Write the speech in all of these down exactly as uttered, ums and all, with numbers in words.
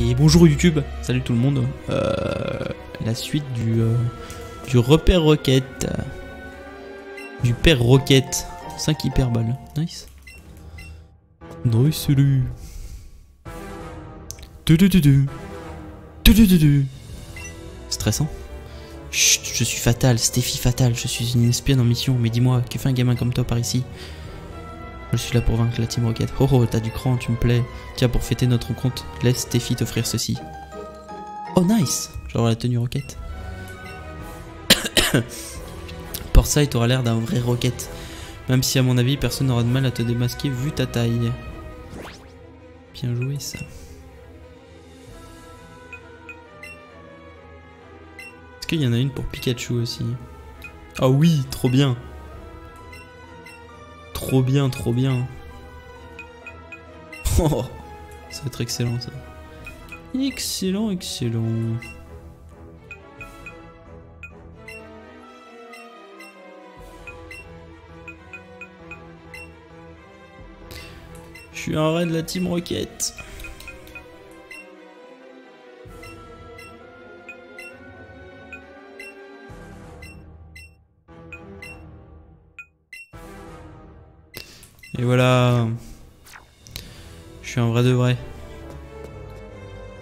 Et bonjour YouTube, salut tout le monde. Euh, la suite du, euh, du repère Rocket. Du père Rocket. cinq hyperballes, nice. Nice, salut. Stressant. Chut, je suis fatal, Stéphi fatal, je suis une espionne en mission, mais dis-moi, que fait un gamin comme toi par ici? Je suis là pour vaincre la Team Rocket. Oh oh, t'as du cran, tu me plais. Tiens, pour fêter notre rencontre, laisse Stéphi t'offrir ceci. Oh nice, j'aurai la tenue Rocket. Pour ça, il t'aura l'air d'un vrai Rocket. Même si à mon avis, personne n'aura de mal à te démasquer vu ta taille. Bien joué ça. Il y en a une pour Pikachu aussi. Ah oui, trop bien. Trop bien, trop bien. Oh, ça va être excellent ça. Excellent, excellent. Je suis un raid de la Team Rocket. Et voilà, je suis un vrai de vrai.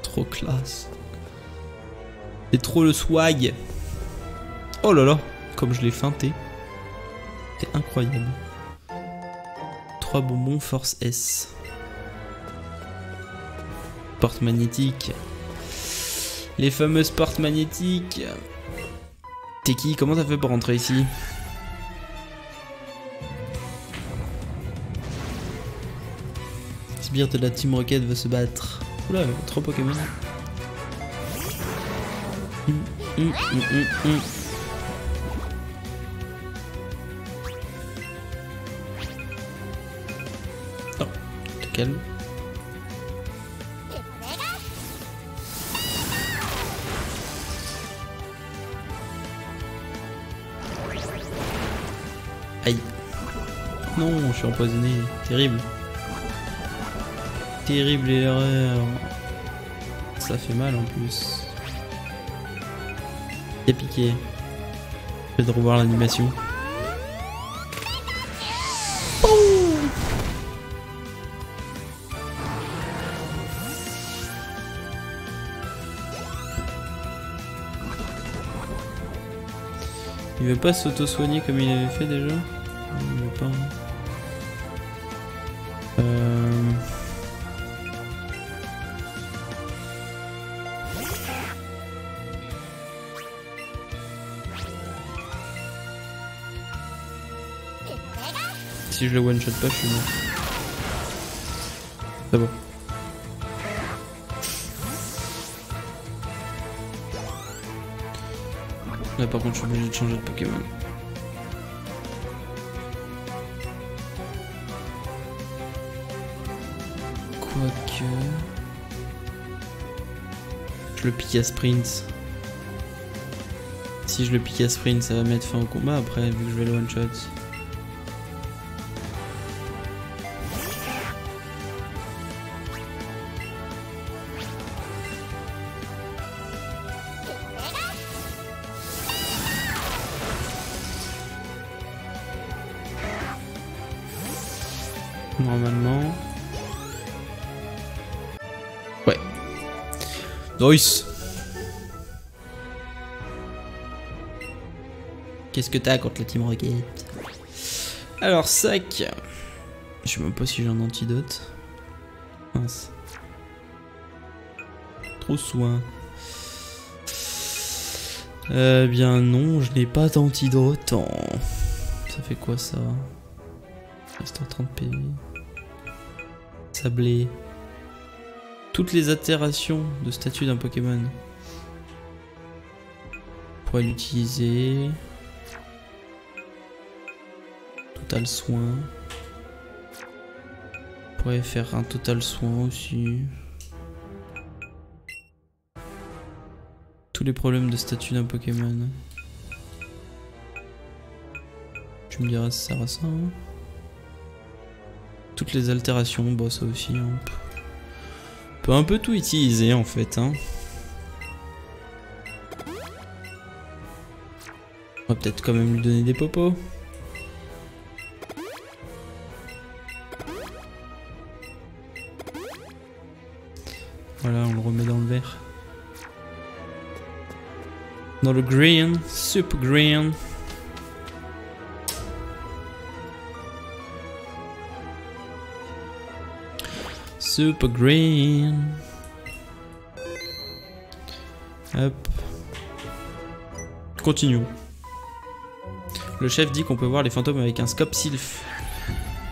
Trop classe. Et trop le swag. Oh là là, comme je l'ai feinté. C'est incroyable. trois bonbons force S. Porte magnétique. Les fameuses portes magnétiques. T'es qui? Comment t'as fait pour rentrer ici? De la Team Rocket veut se battre. Oula, trop Pokémon. Mmh, mmh, mmh, mmh. Oh, te calme. Aïe. Non, je suis empoisonné. Terrible. Terrible erreur. Ça fait mal en plus. T'es piqué. Je vais te revoir l'animation. Oh, il veut pas s'auto-soigner comme il avait fait déjà. Il veut pas. Si je le one shot pas, je suis mort. C'est bon. Là par contre je suis obligé de changer de Pokémon. Quoique... je le pique à sprint. Si je le pique à sprint, ça va mettre fin au combat après vu que je vais le one shot. Normalement. Ouais. Nice. Qu'est-ce que t'as contre la Team Rocket? Alors sac. Je sais même pas si j'ai un antidote. Mince. Trop soin. Eh bien non, je n'ai pas d'antidote. Oh. Ça fait quoi ça? Reste en trente P V. Sablé. Toutes les altérations de statut d'un Pokémon. On pourrait l'utiliser. Total soin. On pourrait faire un total soin aussi. Tous les problèmes de statut d'un Pokémon. Tu me diras si ça sert à ça, hein. Toutes les altérations, bah ça aussi. Hein. peut un peu tout utiliser en fait. Hein. On va peut-être quand même lui donner des popos. Voilà, on le remet dans le vert. Dans le green, super green. Super green. Hop. Continue. Le chef dit qu'on peut voir les fantômes avec un scope Silph.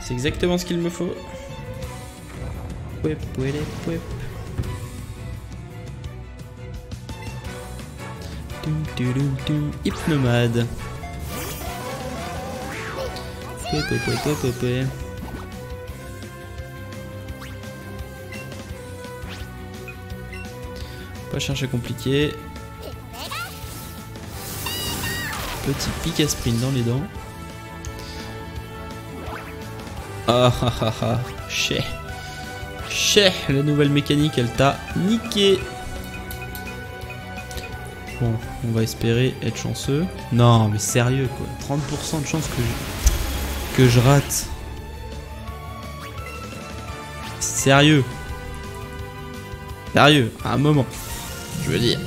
C'est exactement ce qu'il me faut. Pouip, pouip, pouip. Hypnomade. Pas chercher compliqué. Petit pic à sprint dans les dents. Ah ah ah ah. Chè. Chè. La nouvelle mécanique, elle t'a niqué. Bon, on va espérer être chanceux. Non, mais sérieux quoi. trente pour cent de chance que je, que je rate. Sérieux. Sérieux, à un moment. Je veux dire.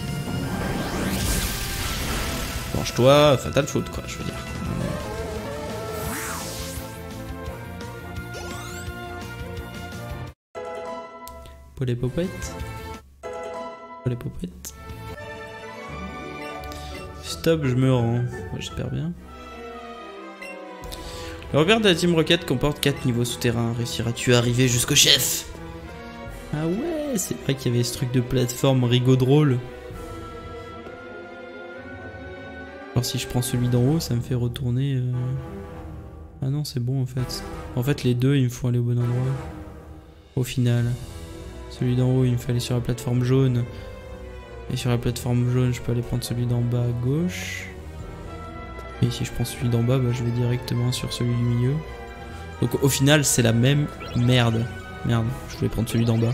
Penche-toi, fatale faute quoi, je veux dire. Pour les popettes. Pour les popettes. Stop, je me rends. Ouais, j'espère bien. Le repère de la Team Rocket comporte quatre niveaux souterrains. Réussiras-tu à arriver jusqu'au chef? Ah ouais, c'est vrai qu'il y avait ce truc de plateforme rigaud drôle. Alors si je prends celui d'en haut, ça me fait retourner... Euh... Ah non, c'est bon en fait. En fait, les deux, il me faut aller au bon endroit. Au final. Celui d'en haut, il me fallait sur la plateforme jaune. Et sur la plateforme jaune, je peux aller prendre celui d'en bas à gauche. Et si je prends celui d'en bas, bah, je vais directement sur celui du milieu. Donc au final, c'est la même merde. Merde, je voulais prendre celui d'en bas.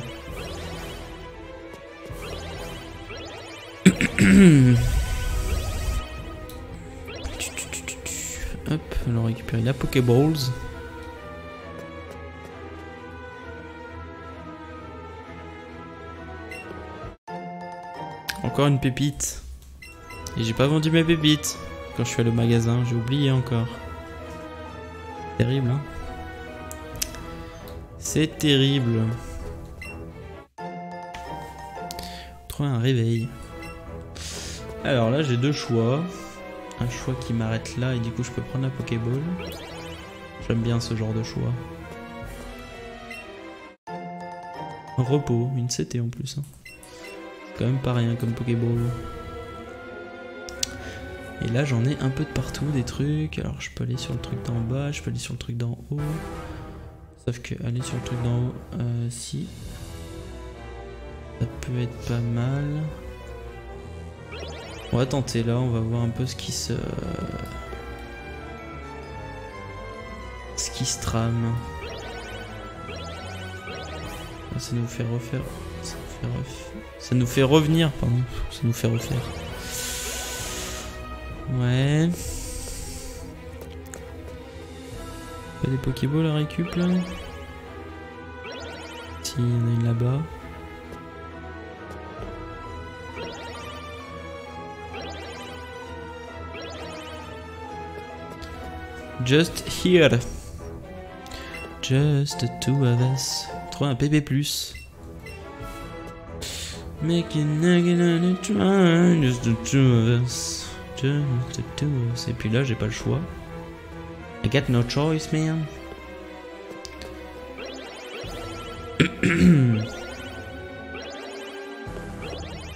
Hop, alors récupérer la Pokéballs. Encore une pépite. Et j'ai pas vendu mes pépites. Quand je suis allé au magasin, j'ai oublié encore. Terrible, hein? C'est terrible. Trouver un réveil. Alors là, j'ai deux choix. Un choix qui m'arrête là et du coup, je peux prendre la Pokéball. J'aime bien ce genre de choix. Un repos, une C T en plus, hein. Quand même pas rien comme Pokéball. Et là j'en ai un peu de partout des trucs. Alors je peux aller sur le truc d'en bas, je peux aller sur le truc d'en haut. Sauf que aller sur le truc d'en haut, euh, si. Ça peut être pas mal. On va tenter là, on va voir un peu ce qui se... Ce qui se trame. Ça nous fait refaire... Ça nous fait refaire... Ça nous fait revenir, pardon. Ça nous fait refaire. Ouais. Pas des Pokéballs à récup là. Si, il y en a une là-bas. Just here. Just the two of us. Trouver un P B plus. Make it naked and a try, just the two of us, just the two of us. Et puis là, j'ai pas le choix. I got no choice, man.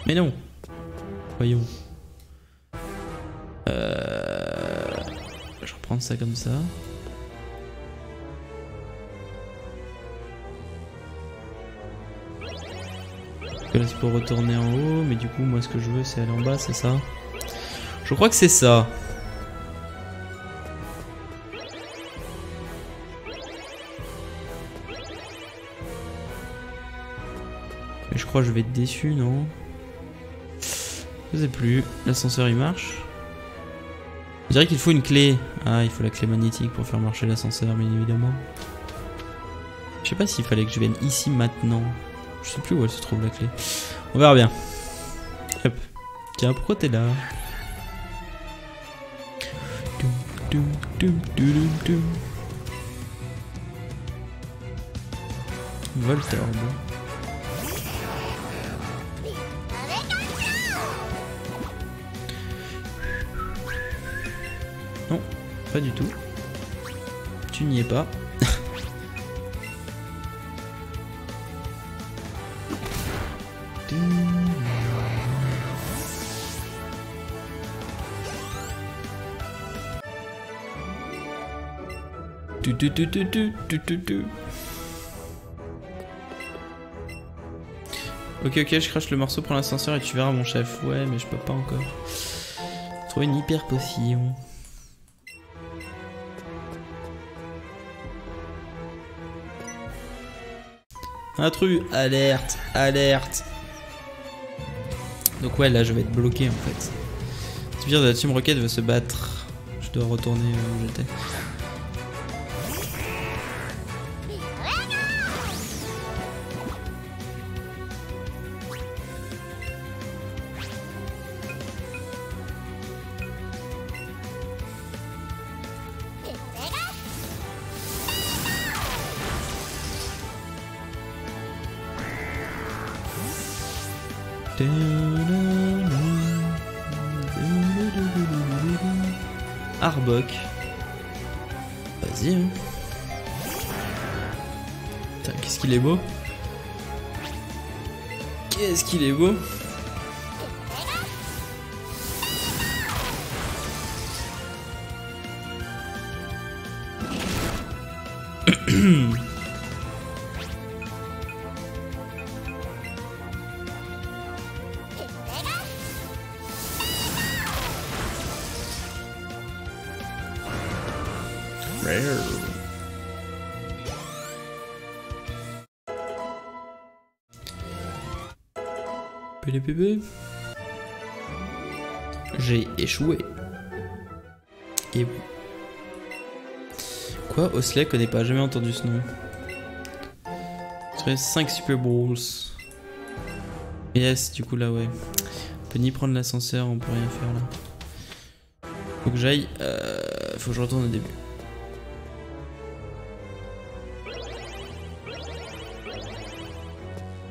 Mais non. Voyons. Euh... Je reprends ça comme ça. C'est pour retourner en haut, mais du coup moi ce que je veux c'est aller en bas, c'est ça? Je crois que c'est ça. Mais je crois que je vais être déçu, non? Je sais plus. L'ascenseur, il marche. Je dirais qu'il faut une clé. Ah, il faut la clé magnétique pour faire marcher l'ascenseur, bien évidemment. Je sais pas s'il fallait que je vienne ici maintenant. Je sais plus où elle se trouve, la clé. On verra bien. Hop. Tiens, pourquoi t'es là? Voltorb. Non, pas du tout. Tu n'y es pas. Du, du, du, du, du, du, du. Ok, ok, je crache le morceau, prends l'ascenseur et tu verras mon chef. Ouais, mais je peux pas encore. Trouver une hyper potion. Intrus, alerte, alerte. Donc ouais, là je vais être bloqué en fait. C'est bien, la Team Rocket veut se battre. Je dois retourner où j'étais. Arbok. Vas-y. Hein. Qu'est-ce qu'il est beau. Qu'est-ce qu'il est beau. J'ai échoué. Et vous? Quoi? Osselet connaît pas, jamais entendu ce nom. cinq Super Bowls. Yes, du coup là ouais. On peut ni prendre l'ascenseur, on peut rien faire là. Faut que j'aille. Euh, faut que je retourne au début.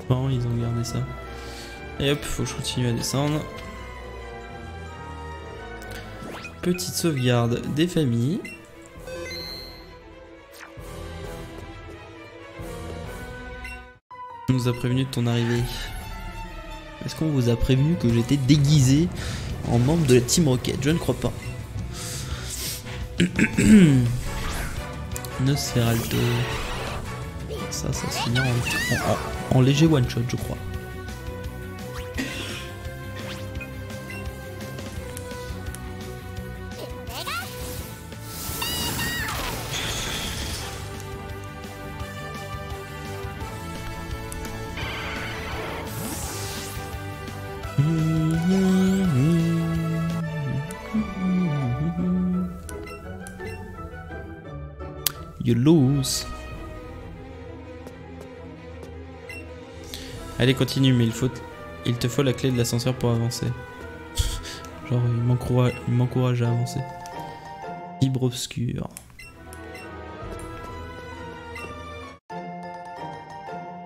Bon, ils ont gardé ça. Et hop, faut que je continue à descendre. Petite sauvegarde des familles. On nous a prévenu de ton arrivée. Est-ce qu'on vous a prévenu que j'étais déguisé en membre de la Team Rocket? Je ne crois pas. Nosferalto. Ça, ça se finit en, en, en léger one-shot, je crois. You lose. Allez, continue, mais il faut, il te faut la clé de l'ascenseur pour avancer. Genre, il m'encourage à avancer. Fibre obscure.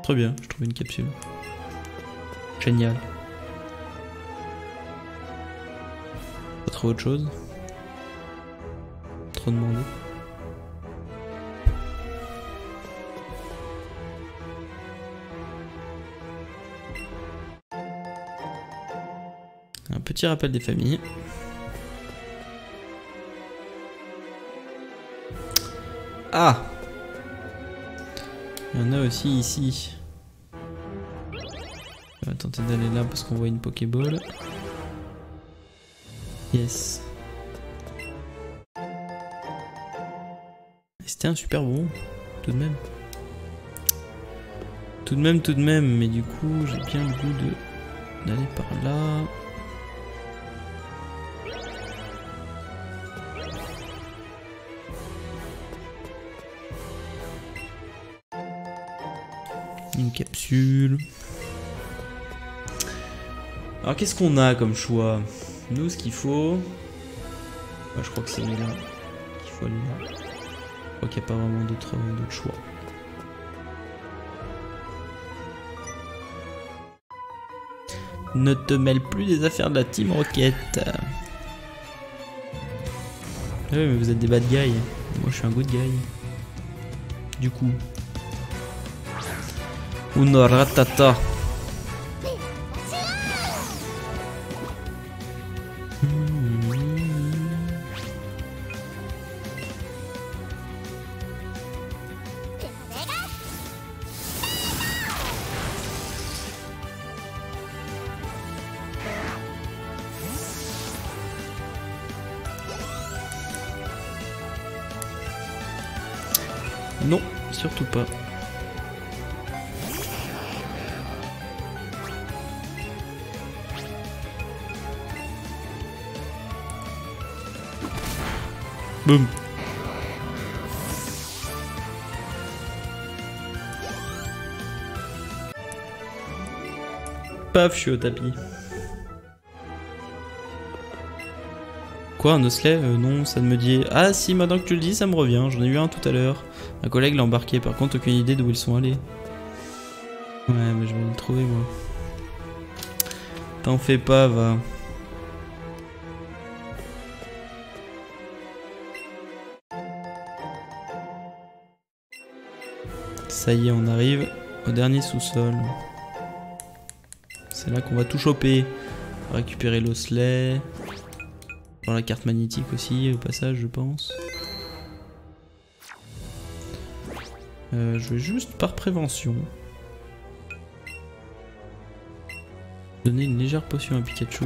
Très bien, je trouve une capsule. Génial. Pas trop autre chose. Trop demandé. Petit rappel des familles. Ah, il y en a aussi ici. On va tenter d'aller là parce qu'on voit une Pokéball. Yes. C'était un super bon tout de même. Tout de même, tout de même, mais du coup, j'ai bien le goût de d'aller par là. Une capsule. Alors qu'est-ce qu'on a comme choix? Nous, ce qu'il faut... Bah, je crois que c'est là qu'il faut aller là. Je crois qu'il n'y a pas vraiment d'autres d'autres choix. Ne te mêle plus des affaires de la Team Rocket. Ah oui, mais vous êtes des bad guys. Moi, je suis un good guy. Du coup... Uno ratata. Non, surtout pas. Boum. Paf, je suis au tapis. Quoi, un osselet? euh, Non, ça ne me dit... Ah si, maintenant que tu le dis, ça me revient. J'en ai eu un tout à l'heure. Un collègue l'a embarqué. Par contre, aucune idée d'où ils sont allés. Ouais, mais je vais le trouver, moi. T'en fais pas, va. Ça y est, on arrive au dernier sous-sol. C'est là qu'on va tout choper. On va récupérer l'osselet. Dans la carte magnétique aussi, au passage, je pense. Euh, je vais juste, par prévention, donner une légère potion à Pikachu.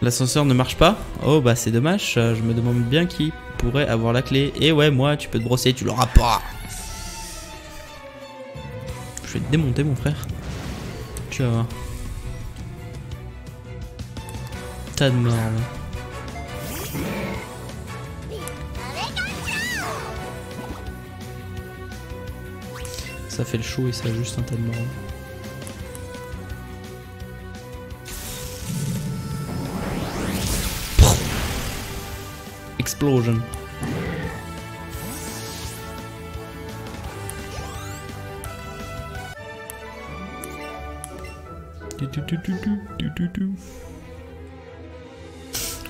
L'ascenseur ne marche pas? Oh bah c'est dommage, je me demande bien qui pourrait avoir la clé. Et ouais, moi, tu peux te brosser, tu l'auras pas. Je vais te démonter, mon frère. Tu vas voir. T'as de merde. Ça fait le show et ça a juste un tas de merde. Explosion.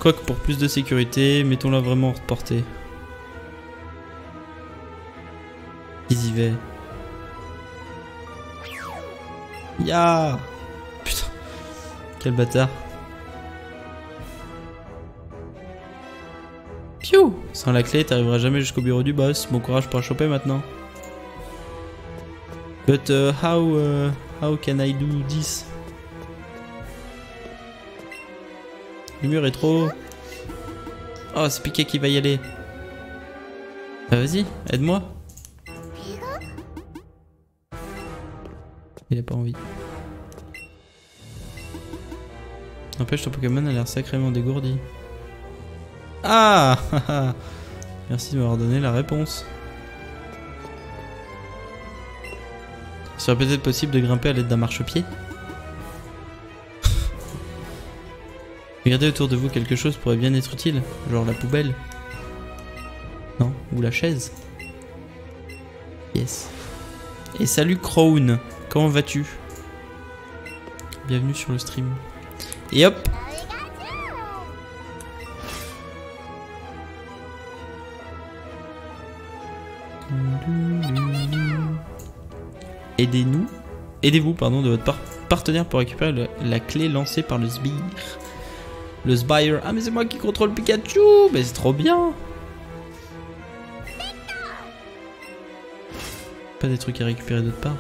Quoique pour plus de sécurité, mettons-la vraiment hors portée. Ils y vont. Ya yeah. Putain, quel bâtard. Sans la clé, t'arriveras jamais jusqu'au bureau du boss. Bon courage pour la choper maintenant. But uh, how uh, how can I do this? Le mur est trop. Oh, c'est Pika qui va y aller. Bah vas-y, aide-moi. Il a pas envie. N'empêche, ton Pokémon a l'air sacrément dégourdi. Ah, haha. Merci de m'avoir donné la réponse. Il serait peut-être possible de grimper à l'aide d'un marchepied. Regardez autour de vous, quelque chose pourrait bien être utile. Genre la poubelle. Non, ou la chaise. Yes. Et salut Crown, comment vas-tu? Bienvenue sur le stream. Et hop. Aidez-nous, aidez-vous pardon de votre par partenaire pour récupérer le, la clé lancée par le sbire. Le sbire. Ah mais c'est moi qui contrôle Pikachu. Mais c'est trop bien. Pas des trucs à récupérer d'autre part.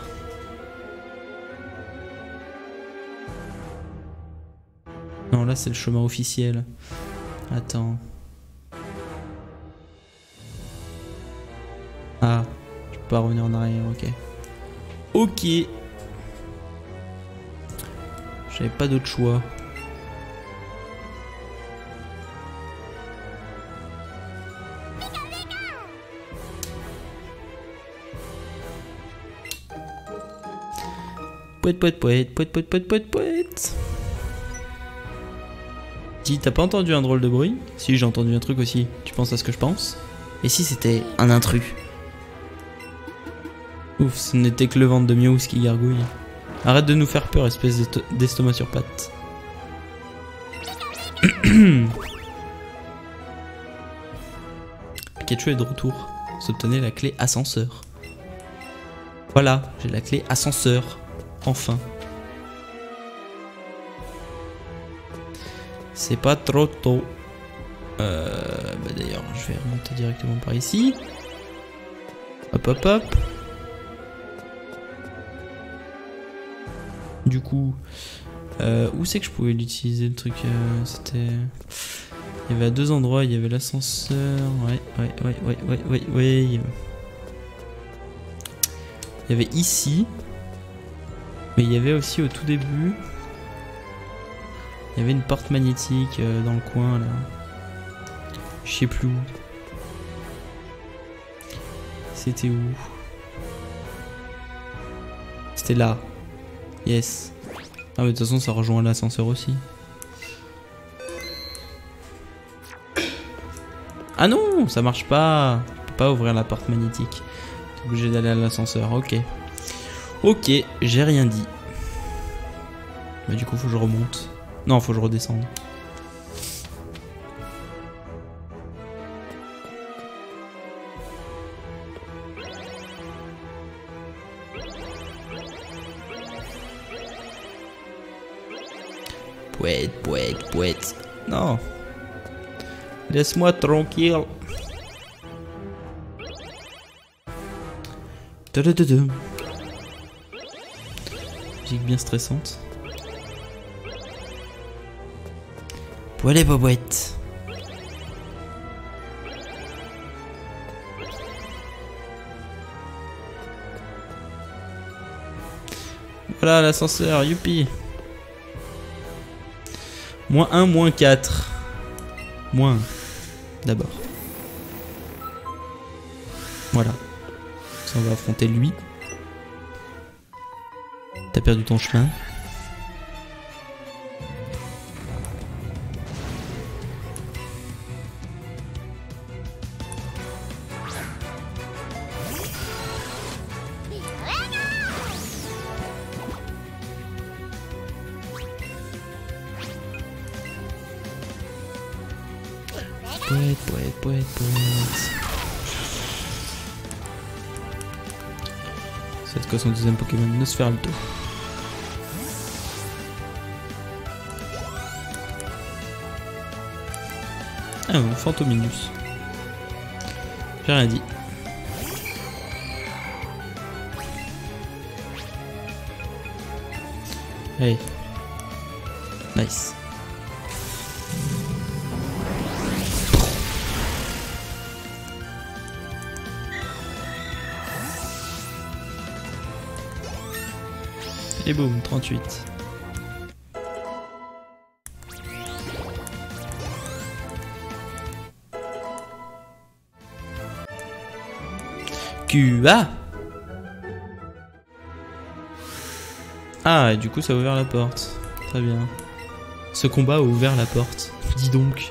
Non là c'est le chemin officiel. Attends. Ah, je peux pas revenir en arrière, ok. Ok. J'avais pas d'autre choix. Poète, poète, poète, poète, poète, poète, poète, poète. Dis, t'as pas entendu un drôle de bruit? Si, j'ai entendu un truc aussi. Tu penses à ce que je pense? Et si c'était un intrus? Ouf, ce n'était que le ventre de Miaouss qui gargouille. Arrête de nous faire peur, espèce d'estomac sur pattes. Pikachu est de retour. S'obtenait la clé ascenseur. Voilà, j'ai la clé ascenseur. Enfin. C'est pas trop tôt. Euh, bah d'ailleurs, je vais remonter directement par ici. Hop, hop, hop. Du coup, euh, où c'est que je pouvais l'utiliser le truc? euh, C'était... Il y avait à deux endroits, il y avait l'ascenseur... Ouais, ouais, ouais, ouais, ouais, ouais, ouais... Il y avait ici... Mais il y avait aussi au tout début... Il y avait une porte magnétique euh, dans le coin là... Je sais plus où... C'était où? C'était là... Yes. Ah mais de toute façon ça rejoint l'ascenseur aussi. Ah non, ça marche pas. Je peux pas ouvrir la porte magnétique. T'es obligé d'aller à l'ascenseur, ok. Ok, j'ai rien dit. Bah du coup faut que je remonte. Non, faut que je redescende. Pouette, pouette, pouette. Non. Laisse-moi tranquille. Musique bien stressante. Pouette, pouette. Voilà l'ascenseur, youpi. Moins un, moins quatre. Moins un, d'abord. Voilà. On va affronter lui. T'as perdu ton chemin. Poète, poète, poète, poète. C'est quoi son deuxième Pokémon? Ne se faire le tour. Ah non, Fantôminus. J'ai rien dit. Allez. Nice. Et boum, trente-huit. Q A. Ah, et du coup ça a ouvert la porte. Très bien. Ce combat a ouvert la porte. Dis donc.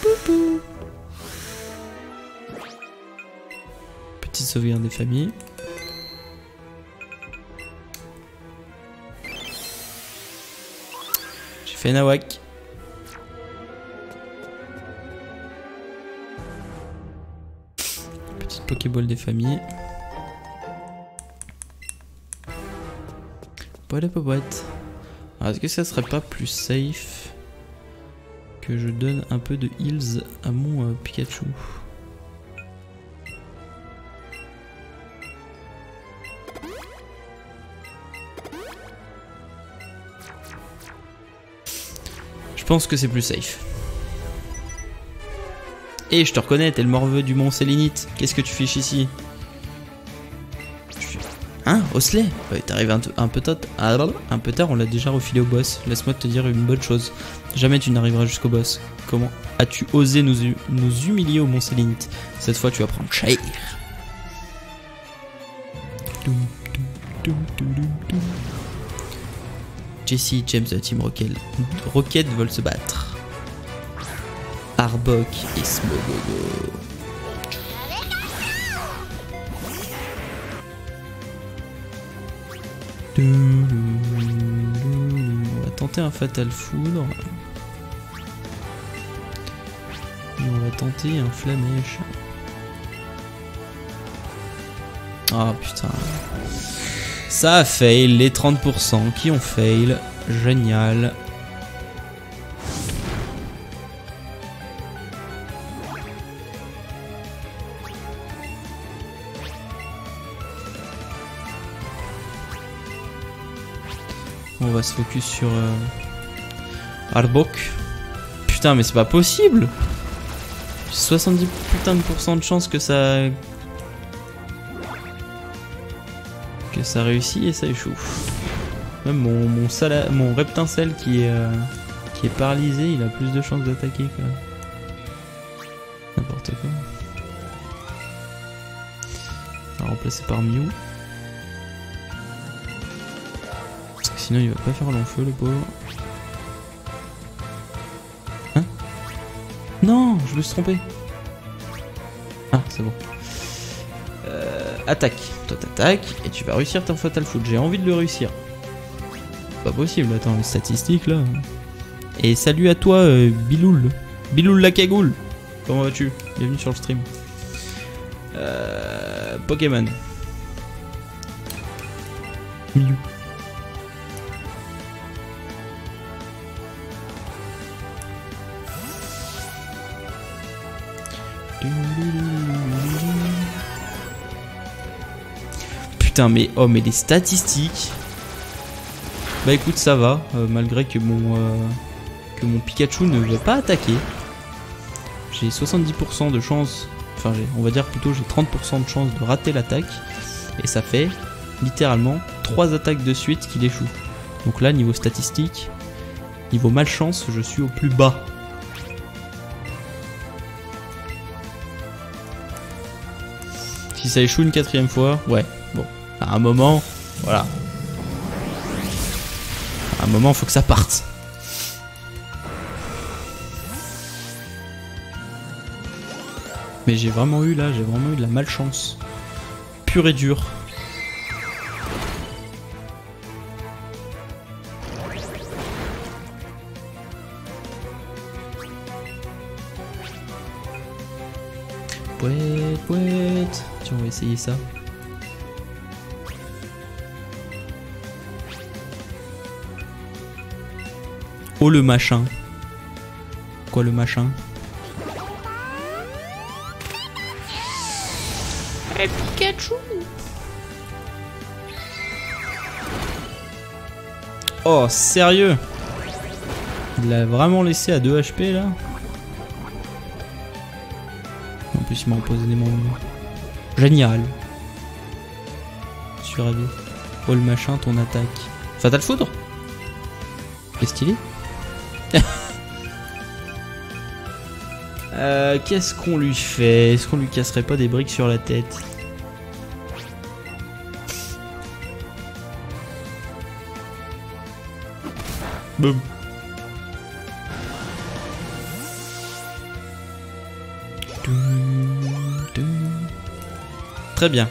Poupou. Sauvegarde des familles. J'ai fait nawak. Petite Pokéball des familles. Boîte à boîte. Est-ce que ça serait pas plus safe que je donne un peu de heals à mon euh, Pikachu? pense que c'est plus safe. Et je te reconnais, t'es le morveux du Mont Sélénite. Qu'est-ce que tu fiches ici? Hein, Osselet? Ouais, t'arrives un, un peu tôt, un peu tard, on l'a déjà refilé au boss. Laisse-moi te dire une bonne chose. Jamais tu n'arriveras jusqu'au boss. Comment as-tu osé nous, nous humilier au Mont Sélénite? Cette fois, tu vas prendre cher. Jessie, James de la Team Rocket, Rocket veulent se battre. Arbok et Smogogo. On va tenter un Fatal Foudre. Et on va tenter un Flamèche. Ah putain. Ça a fail. Les trente pour cent qui ont fail. Génial. On va se focus sur euh, Arbok. Putain, mais c'est pas possible. soixante-dix putain de pourcent de chance que ça que ça réussit et ça échoue. Même mon mon, sala, mon reptincelle qui est euh, qui est paralysé, il a plus de chances d'attaquer quoi. N'importe quoi. On va remplacer par Mew. Sinon il va pas faire long feu le pauvre. Hein? Non, je me suis trompé. Ah c'est bon. Euh, attaque. Toi t'attaques et tu vas réussir ton Fatal Foot. J'ai envie de le réussir. Pas possible, attends, les statistiques là. Et salut à toi euh, Biloul. Biloul la cagoule. Comment vas-tu? Bienvenue sur le stream. Euh, Pokémon. Miaouss. Putain mais oh mais les statistiques. Bah écoute ça va euh, malgré que mon euh, que mon Pikachu ne veut pas attaquer. J'ai soixante-dix pour cent de chance. Enfin on va dire plutôt j'ai trente pour cent de chance de rater l'attaque. Et ça fait littéralement trois attaques de suite qu'il échoue. Donc là niveau statistique, niveau malchance je suis au plus bas. Si ça échoue une quatrième fois, ouais, bon, à un moment, voilà. À un moment, faut que ça parte. Mais j'ai vraiment eu là, j'ai vraiment eu de la malchance. Pure et dure. Pouette, pouette. Tiens, on va essayer ça. Oh le machin. Quoi le machin? Hey, Pikachu. Oh sérieux? Il l'a vraiment laissé à deux H P là? En plus il m'a imposé des membres. Génial. Je suis ravi. Oh le machin, ton attaque. Fatal Foudre. Qu'est-ce qu'il est? euh, Qu'est-ce qu'on lui fait? Est-ce qu'on lui casserait pas des briques sur la tête? Boum. Très bien.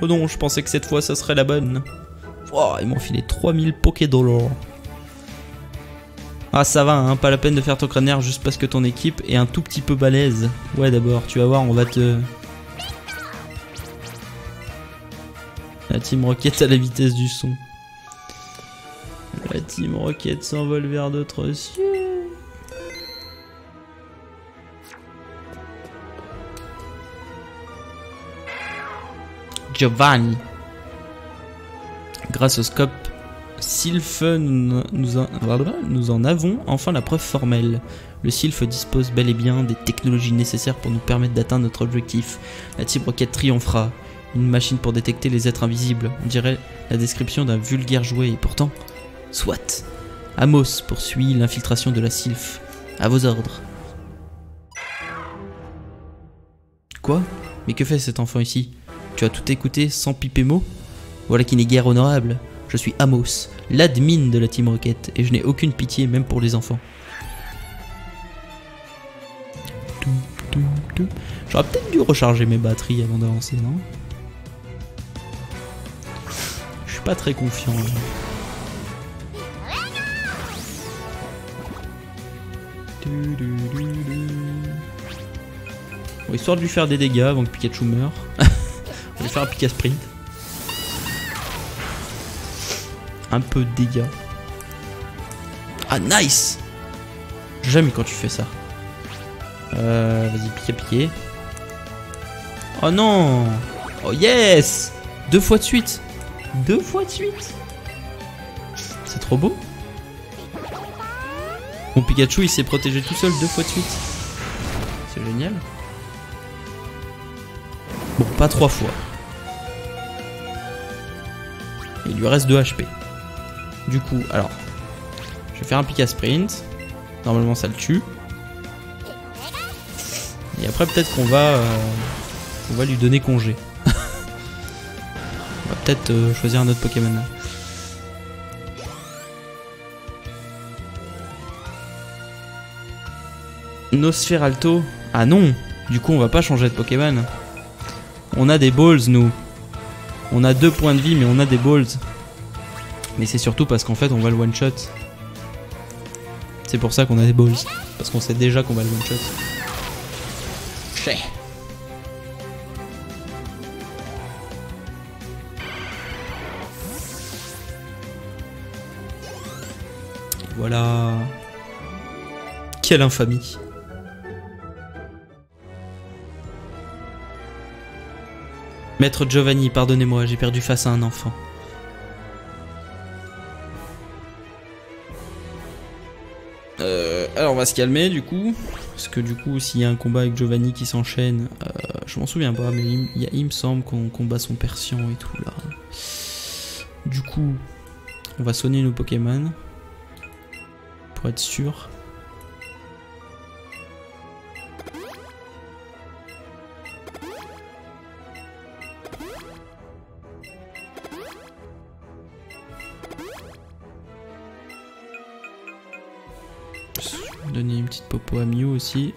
Oh non, je pensais que cette fois ça serait la bonne. Oh, ils m'ont filé trois mille Pokédollars. Ah, ça va, hein, pas la peine de faire ton crânaire juste parce que ton équipe est un tout petit peu balèze. Ouais, d'abord, tu vas voir, on va te. La Team Rocket à la vitesse du son. La Team Rocket s'envole vers d'autres cieux. Giovanni. Grâce au scope Silph, nous, nous, en, nous en avons enfin la preuve formelle. Le Silph dispose bel et bien des technologies nécessaires pour nous permettre d'atteindre notre objectif. La Team Rocket triomphera. Une machine pour détecter les êtres invisibles. On dirait la description d'un vulgaire jouet, et pourtant, soit. Amos poursuit l'infiltration de la Silph. À vos ordres. Quoi? Mais que fait cet enfant ici? Tu as tout écouté sans piper mot? Voilà qui n'est guère honorable. Je suis Amos, l'admin de la Team Rocket, et je n'ai aucune pitié, même pour les enfants. J'aurais peut-être dû recharger mes batteries avant d'avancer, non? Je suis pas très confiant là. Bon, histoire de lui faire des dégâts avant que Pikachu meure. On va lui faire un Pika Sprint. Un peu de dégâts. Ah, nice! J'aime quand tu fais ça. Euh, vas-y, piquer, piquer. Oh non! Oh yes! Deux fois de suite! Deux fois de suite! C'est trop beau! Mon Pikachu, il s'est protégé tout seul deux fois de suite. C'est génial. Bon, pas trois fois. Il lui reste deux H P. Du coup, alors, je vais faire un pic à sprint. Normalement, ça le tue. Et après, peut-être qu'on va, euh, on va lui donner congé. On va peut-être euh, choisir un autre Pokémon. Nosferalto. Ah non, du coup, on va pas changer de Pokémon. On a des balls, nous. On a deux points de vie, mais on a des balls. Mais c'est surtout parce qu'en fait, on va le one shot. C'est pour ça qu'on a des balls. Parce qu'on sait déjà qu'on va le one shot. Voilà. Quelle infamie. Maître Giovanni, pardonnez-moi, j'ai perdu face à un enfant. Euh, alors on va se calmer du coup, parce que du coup s'il y a un combat avec Giovanni qui s'enchaîne, euh, je m'en souviens pas, mais il, il, il me semble qu'on combat son Persian et tout là. Du coup, on va soigner nos Pokémon, pour être sûr. Donner une petite popo à Mew aussi.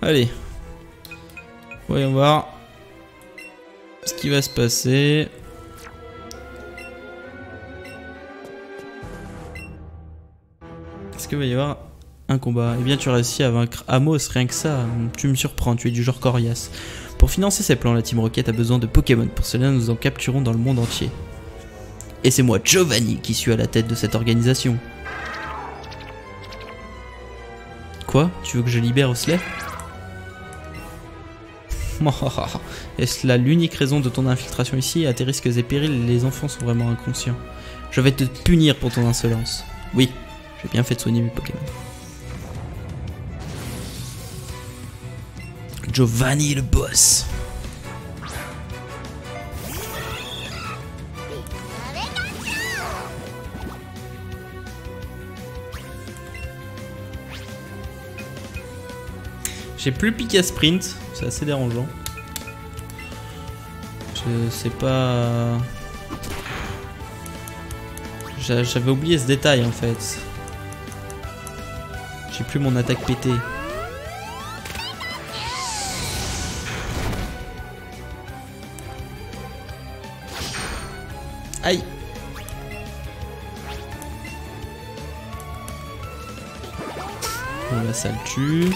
Allez. Voyons voir ce qui va se passer. Est-ce qu'il va y avoir un combat? Eh bien, tu réussis à vaincre Amos, rien que ça. Tu me surprends, tu es du genre coriace. Pour financer ses plans, la Team Rocket a besoin de Pokémon. Pour cela, nous en capturons dans le monde entier. Et c'est moi, Giovanni, qui suis à la tête de cette organisation. Quoi? Tu veux que je libère Osselet? Est-ce là l'unique raison de ton infiltration ici? À tes risques et périls, les enfants sont vraiment inconscients. Je vais te punir pour ton insolence. Oui, j'ai bien fait de soigner mes Pokémon. Giovanni le boss. J'ai plus Pika Sprint, c'est assez dérangeant. Je sais pas... J'avais oublié ce détail en fait. J'ai plus mon attaque pétée. Aïe! Bon là ça le tue.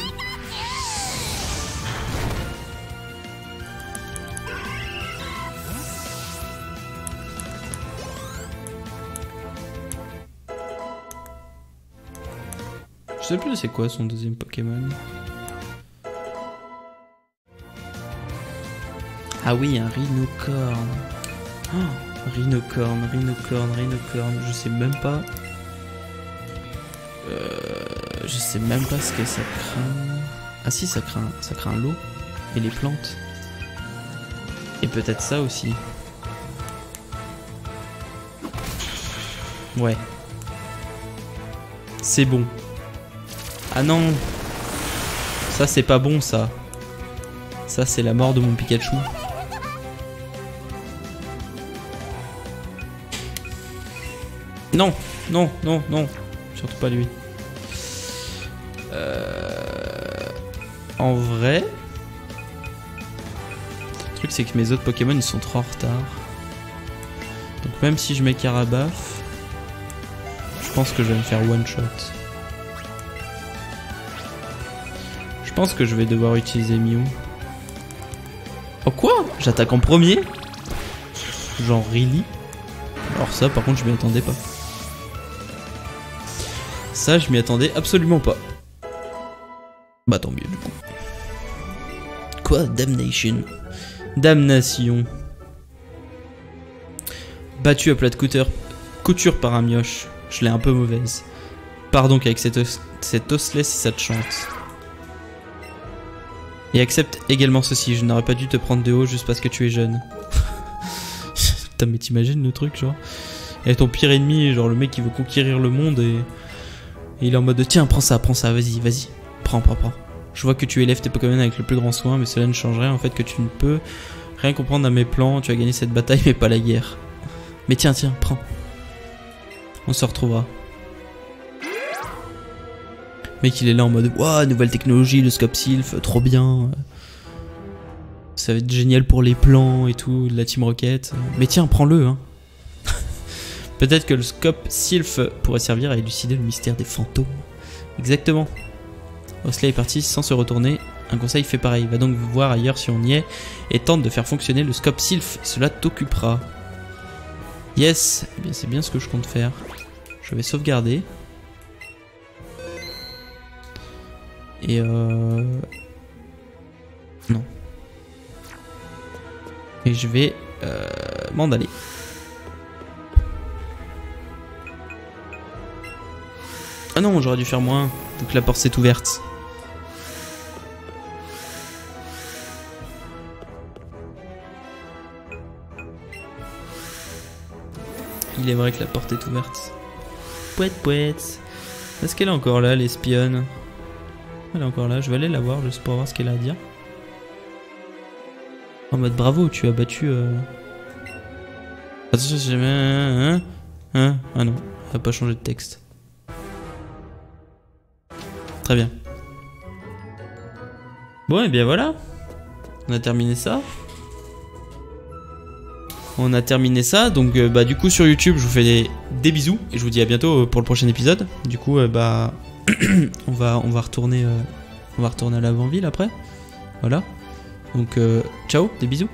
Je sais plus c'est quoi son deuxième Pokémon. Ah oui, un Rhinocorne. Oh, Rhinocorne, Rhinocorne, Rhinocorne, je sais même pas. Euh, je sais même pas ce que ça craint. Ah si, ça craint, ça craint l'eau et les plantes. Et peut-être ça aussi. Ouais. C'est bon. Ah non! Ça c'est pas bon ça. Ça c'est la mort de mon Pikachu. Non, non, non, non. Surtout pas lui. Euh... En vrai... Le truc c'est que mes autres Pokémon ils sont trop en retard. Donc même si je mets Carabaffe, je pense que je vais me faire one shot. Je pense que je vais devoir utiliser Mew. Oh quoi? J'attaque en premier? Genre Rilly? Alors ça par contre je m'y attendais pas. Ça, je m'y attendais absolument pas. Bah tant mieux du coup. Quoi? Damnation. Damnation. Battu à plat de couture, couture par un mioche. Je l'ai un peu mauvaise. Pars donc avec cet Osselet si ça te chante. Et accepte également ceci. Je n'aurais pas dû te prendre de haut juste parce que tu es jeune. Putain mais t'imagines le truc genre. Et ton pire ennemi, genre le mec qui veut conquérir le monde et... Et il est en mode de, tiens, prends ça, prends ça, vas-y, vas-y. Prends, prends, prends. Je vois que tu élèves tes Pokémon avec le plus grand soin, mais cela ne change rien en fait que tu ne peux rien comprendre à mes plans. Tu as gagné cette bataille, mais pas la guerre. Mais tiens, tiens, prends. On se retrouvera. Le mec, il est là en mode, waouh, nouvelle technologie, le Scope Silph, trop bien. Ça va être génial pour les plans et tout, de la Team Rocket. Mais tiens, prends-le, hein. Peut-être que le Scope Silph pourrait servir à élucider le mystère des fantômes. Exactement. Osselet est parti sans se retourner. Un conseil fait pareil. Va donc voir ailleurs si on y est et tente de faire fonctionner le Scope Silph. Cela t'occupera. Yes. Eh bien, c'est bien ce que je compte faire. Je vais sauvegarder. Et euh... Non. Et je vais euh... m'en aller. Ah non, j'aurais dû faire moins. Donc la porte s'est ouverte. Il est vrai que la porte est ouverte. Pouette, pouette. Est-ce qu'elle est encore là, l'espionne? Elle est encore là. Je vais aller la voir juste pour voir ce qu'elle a à dire. En mode bravo, tu as battu. Euh... Attention, si jamais. Hein, hein, ah non, elle n'a pas changé de texte. Très bien. Bon, et bien voilà. On a terminé ça. On a terminé ça. Donc, euh, bah, du coup, sur YouTube, je vous fais des, des bisous. Et je vous dis à bientôt pour le prochain épisode. Du coup, euh, bah, on va, on va retourner, euh, on va retourner à l'avant-ville après. Voilà. Donc, euh, ciao, des bisous.